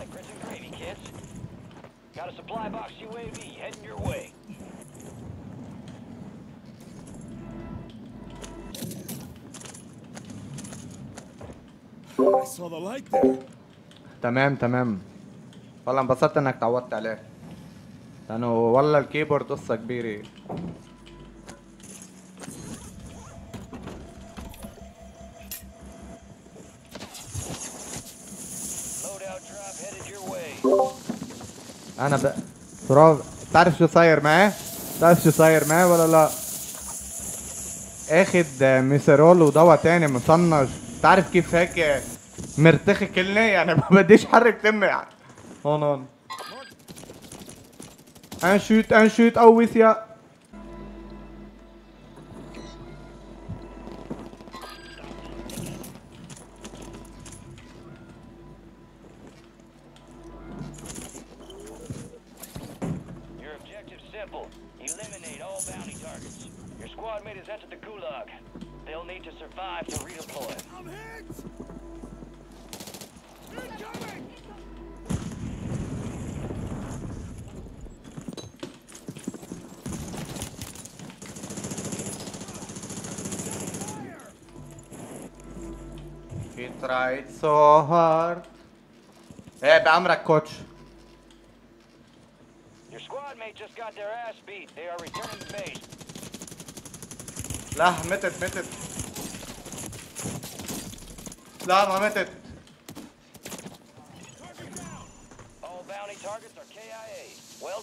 like grits and gravy, kids. Got a supply box UAV heading your way. I saw the light there. تمام. والله انبسطت انك تعودت عليه. لانه والله الكيبورد قصة كبيرة. انا تراب بتعرف شو صاير معي؟ ولا لا؟ اخد ميسرول ودواء تاني مصنج، بتعرف كيف هيك مرتخي كلني يعني ما بديش حرك تمي يعني. هون انشوت قوي سياق. Tried so hard. Hey, بعمرك coach. Your squad mate just got their ass beat. They are returning to base. لا متت. لا ما متت. All bounty targets are KIA. Well.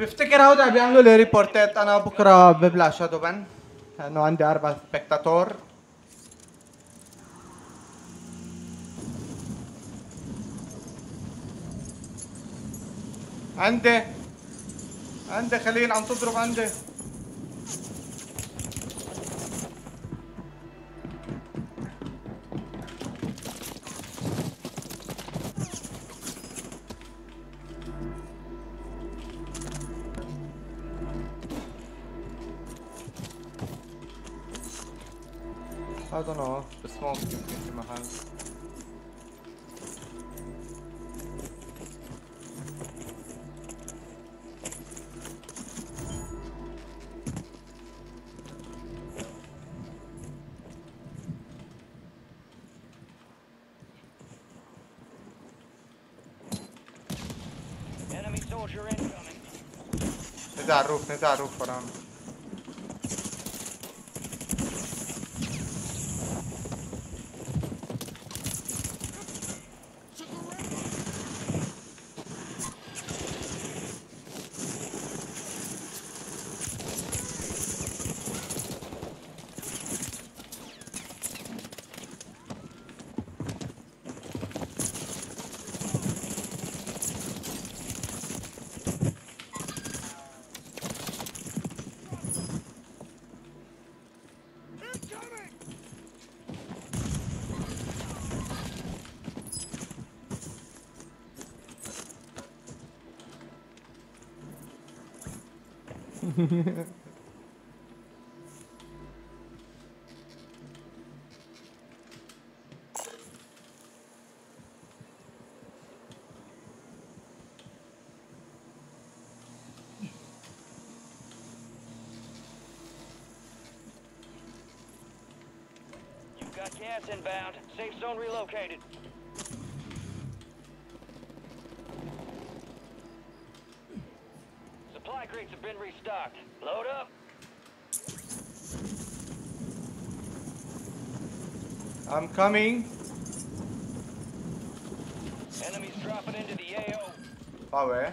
بفتكر هودا بيعملوا لي ريبورتات. انا بكره ببلع شادو بن لانه عندي 4 سبكتاتور. عندي خليل عم تضرب عندي. I don't know, the smoke is in my hand. Enemy soldier incoming. Need that roof for him. You've got gas inbound. Safe zone relocated. Supply crates have been restocked. Load up. I'm coming. Enemies dropping into the AO. Power.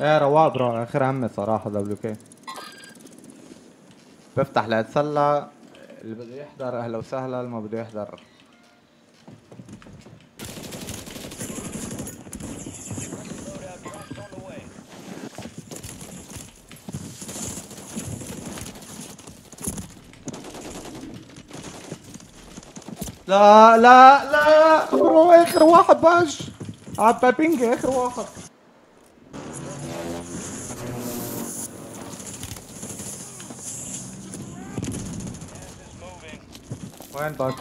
ايه رواق برو، اخر همي صراحة دبليو كي. بفتح لاتسلى، اللي بده يحضر اهلا وسهلا، اللي ما بده يحضر. لا لا لا برو، اخر واحد باش عبابينج، اخر واحد. وين باك؟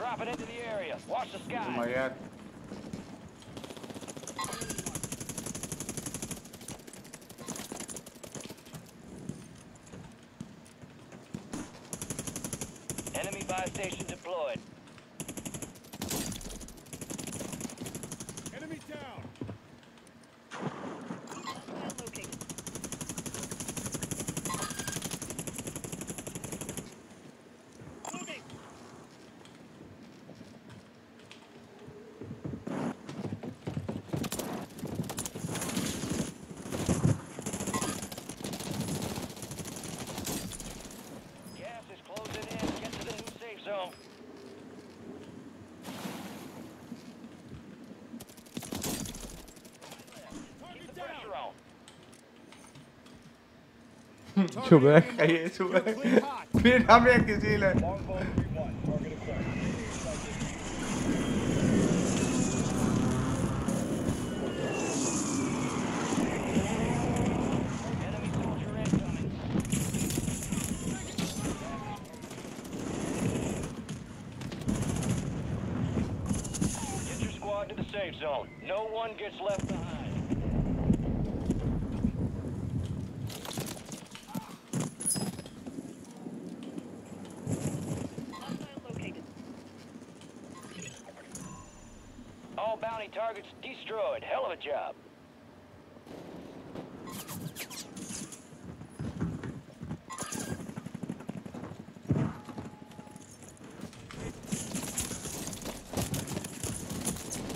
Drop it into the area. Watch the sky. Oh my god. Enemy buy station deployed. Enemy down. شو بك خيي، شو بك؟ مين عم يحكي شيلك؟ Get your squad to the safe zone. No one gets left behind. Targets destroyed. Hell of a job.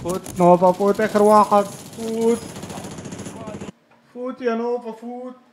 فوت نوفا، فوت اخر واحد، فوت فوت يا نوفا، فوت